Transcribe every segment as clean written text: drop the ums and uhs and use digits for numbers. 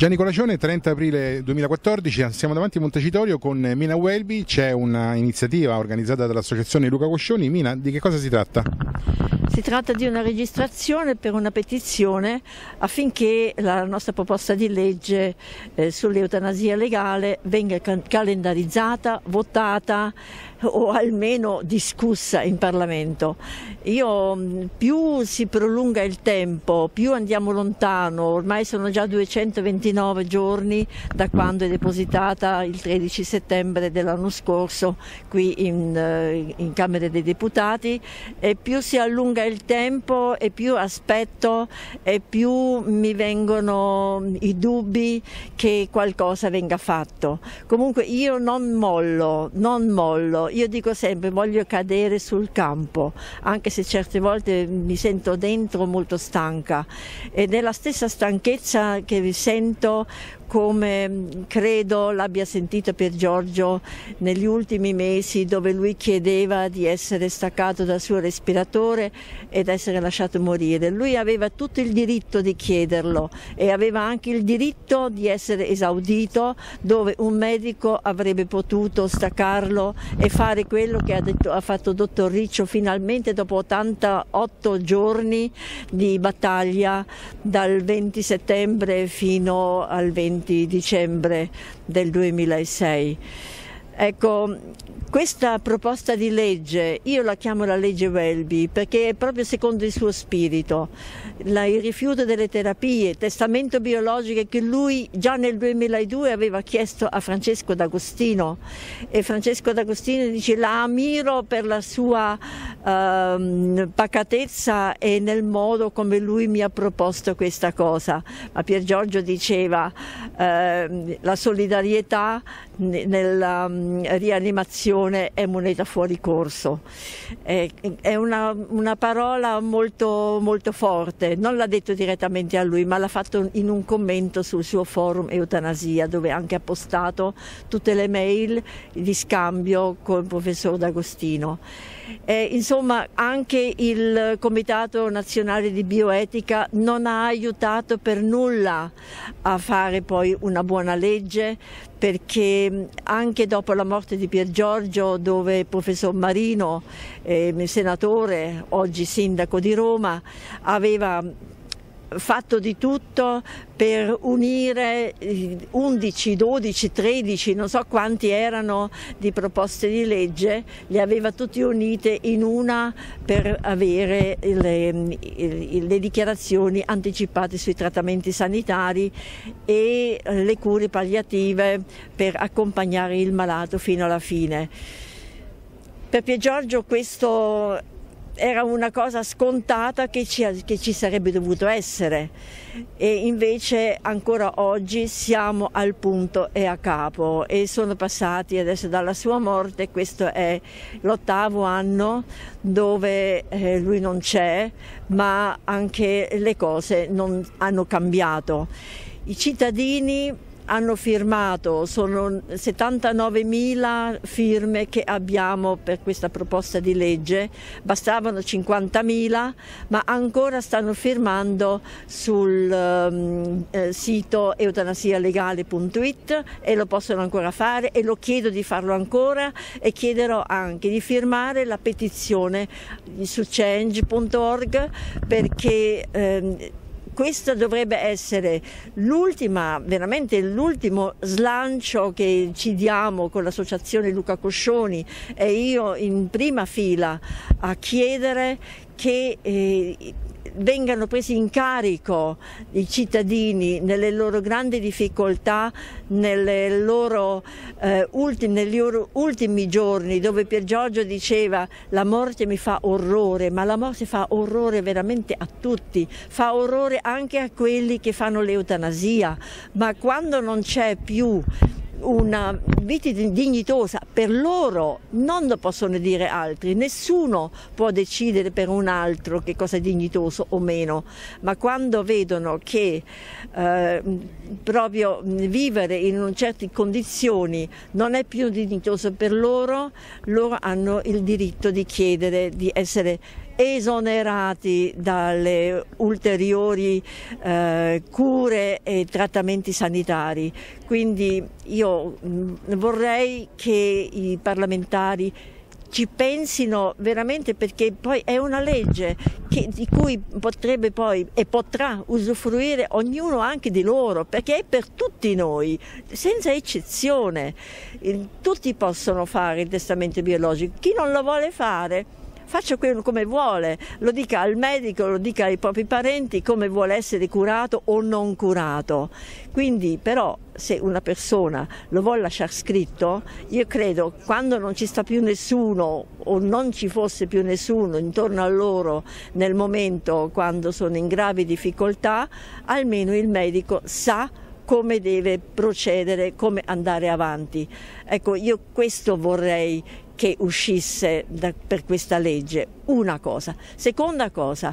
Gianni Colacione, 30 aprile 2014, siamo davanti a Montecitorio con Mina Welby, c'è un'iniziativa organizzata dall'associazione Luca Coscioni. Mina, di che cosa si tratta? Si tratta di una registrazione per una petizione affinché la nostra proposta di legge sull'eutanasia legale venga calendarizzata, votata o almeno discussa in Parlamento. Più si prolunga il tempo, più andiamo lontano, ormai sono già 229 giorni da quando è depositata il 13 settembre dell'anno scorso qui in Camera dei Deputati, e più si allunga il tempo e più aspetto e più mi vengono i dubbi che qualcosa venga fatto. Comunque io non mollo, io dico sempre voglio cadere sul campo, anche se certe volte mi sento dentro molto stanca, ed è la stessa stanchezza che vi sento, come credo l'abbia sentito Pier Giorgio negli ultimi mesi, dove lui chiedeva di essere staccato dal suo respiratore ed essere lasciato morire. Lui aveva tutto il diritto di chiederlo e aveva anche il diritto di essere esaudito, dove un medico avrebbe potuto staccarlo e fare quello che ha fatto Dottor Riccio finalmente dopo 88 giorni di battaglia, dal 20 settembre fino al 20 dicembre del 2006. Ecco, questa proposta di legge, io la chiamo la legge Welby perché è proprio secondo il suo spirito, il rifiuto delle terapie, testamento biologico che lui già nel 2002 aveva chiesto a Francesco D'Agostino, e Francesco D'Agostino dice la ammiro per la sua pacatezza e nel modo come lui mi ha proposto questa cosa, ma Pier Giorgio diceva la solidarietà nella rianimazione è moneta fuori corso. È una parola molto, molto forte, non l'ha detto direttamente a lui ma l'ha fatto in un commento sul suo forum eutanasia, dove anche ha postato tutte le mail di scambio con il professor D'Agostino. Insomma, anche il Comitato Nazionale di Bioetica non ha aiutato per nulla a fare poi una buona legge, perché anche dopo la morte di Pier Giorgio, dove il professor Marino, senatore, oggi sindaco di Roma, aveva fatto di tutto per unire 11, 12, 13, non so quanti erano di proposte di legge, le aveva tutte unite in una per avere le dichiarazioni anticipate sui trattamenti sanitari e le cure palliative per accompagnare il malato fino alla fine. Per Pier Giorgio questo era una cosa scontata che ci sarebbe dovuto essere, e invece ancora oggi siamo al punto e a capo, e sono passati adesso dalla sua morte, questo è l'8º anno dove lui non c'è, ma anche le cose non hanno cambiato. I cittadini hanno firmato, sono 79.000 firme che abbiamo per questa proposta di legge, bastavano 50.000, ma ancora stanno firmando sul sito eutanasialegale.it, e lo possono ancora fare, e lo chiedo di farlo ancora, e chiederò anche di firmare la petizione su change.org, perché questo dovrebbe essere veramente l'ultimo slancio che ci diamo con l'associazione Luca Coscioni, e io in prima fila a chiedere che vengano presi in carico i cittadini nelle loro grandi difficoltà, nei loro ultimi giorni, dove Pier Giorgio diceva la morte mi fa orrore, ma la morte fa orrore veramente a tutti, fa orrore anche a quelli che fanno l'eutanasia, ma quando non c'è più una vita dignitosa per loro, non lo possono dire altri, nessuno può decidere per un altro che cosa è dignitoso o meno, ma quando vedono che proprio vivere in certe condizioni non è più dignitoso per loro, loro hanno il diritto di chiedere di essere esonerati dalle ulteriori cure e trattamenti sanitari. Quindi io vorrei che i parlamentari ci pensino veramente, perché poi è una legge di cui potrebbe poi e potrà usufruire ognuno anche di loro, perché è per tutti noi, senza eccezione. Tutti possono fare il testamento biologico, chi non lo vuole fare faccia quello come vuole, lo dica al medico, lo dica ai propri parenti come vuole essere curato o non curato. Quindi però se una persona lo vuole lasciar scritto, io credo quando non ci sta più nessuno o non ci fosse più nessuno intorno a loro nel momento quando sono in gravi difficoltà, almeno il medico sa come deve procedere, come andare avanti. Ecco, io questo vorrei che uscisse per questa legge, una cosa. Seconda cosa,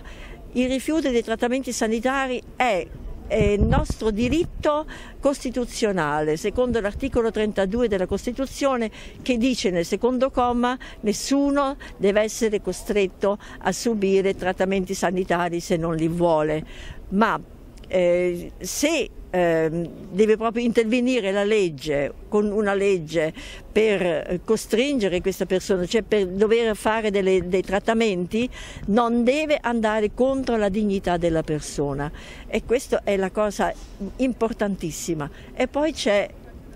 il rifiuto dei trattamenti sanitari è il nostro diritto costituzionale, secondo l'articolo 32 della Costituzione, che dice nel secondo comma: nessuno deve essere costretto a subire trattamenti sanitari se non li vuole. Ma se deve proprio intervenire la legge, con una legge per costringere questa persona, cioè per dover fare dei trattamenti, non deve andare contro la dignità della persona, e questa è la cosa importantissima. E poi c'è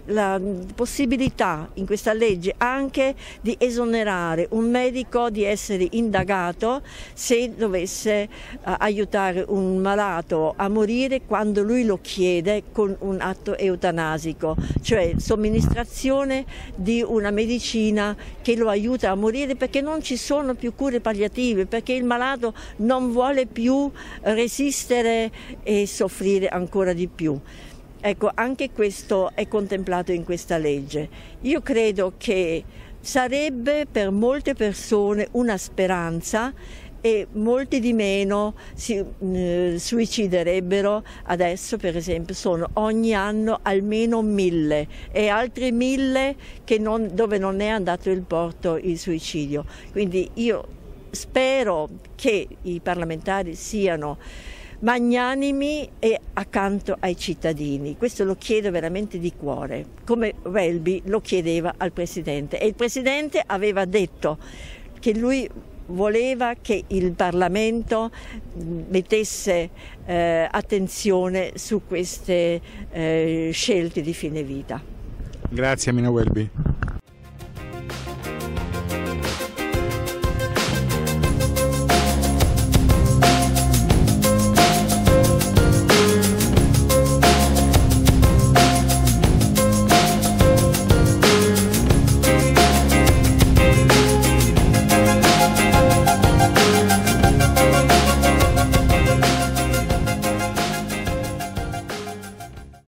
la possibilità in questa legge anche di esonerare un medico di essere indagato se dovesse aiutare un malato a morire quando lui lo chiede, con un atto eutanasico, cioè somministrazione di una medicina che lo aiuta a morire perché non ci sono più cure palliative, perché il malato non vuole più resistere e soffrire ancora di più. Ecco, anche questo è contemplato in questa legge. Io credo che sarebbe per molte persone una speranza, e molti di meno si suiciderebbero. Adesso per esempio sono ogni anno almeno 1000 e altri 1000 che dove non è andato il porto il suicidio. Quindi io spero che i parlamentari siano magnanimi e accanto ai cittadini. Questo lo chiedo veramente di cuore, come Welby lo chiedeva al Presidente, e il Presidente aveva detto che lui voleva che il Parlamento mettesse attenzione su queste scelte di fine vita. Grazie Mina Welby.